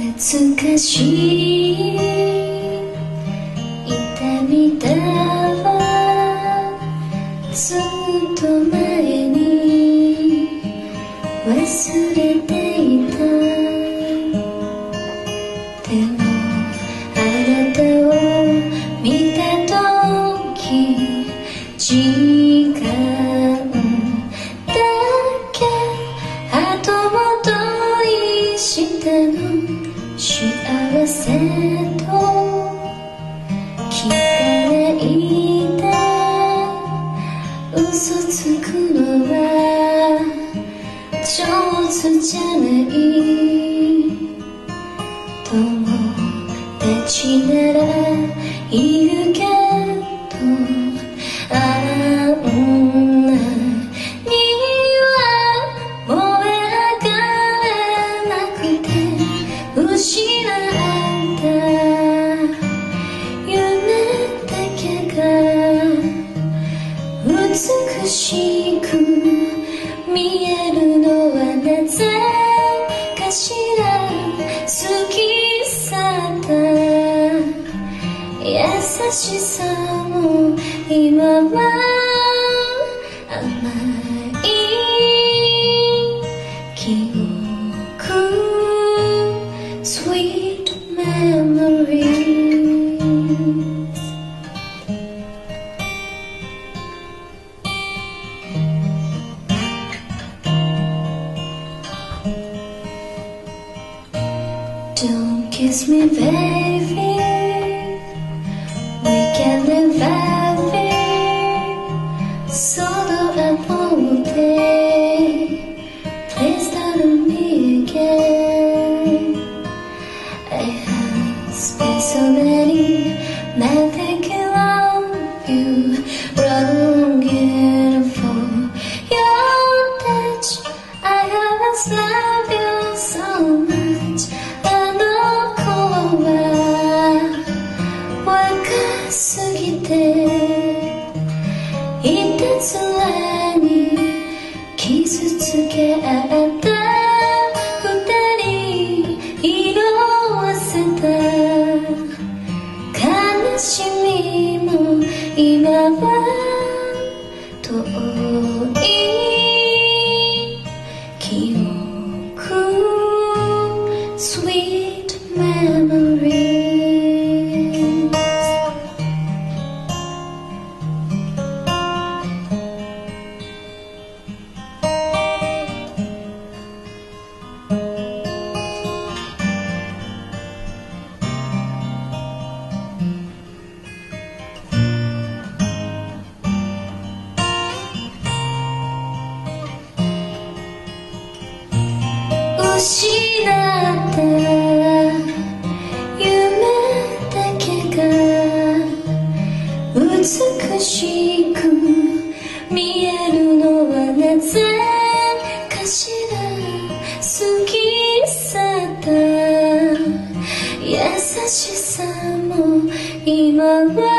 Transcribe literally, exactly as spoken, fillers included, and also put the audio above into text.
懐かしい痛みだわ、ずっと前に忘れていた。でもあなたを見た時、時間だけ後戻りしたの。幸せと聞かないで嘘つくのは上手じゃない。友達ならいるけど、あんなには燃え上がれなくて失った夢だけが美しく見えるのはなぜかしら。好きさだ優しさも今は甘い記憶。Sweet memories. Don't kiss me, baby. We can live it solo and all day. Please don't me again. Space already, now thinking of you, longing for your touch. I always love you so much. I know これは若すぎていたずらに傷つけ合った二人色あせた。悲しみも今は遠い記憶。 Sweet memories. 失った夢だけが美しく見えるのはなぜかしら。好きさだ優しさも今は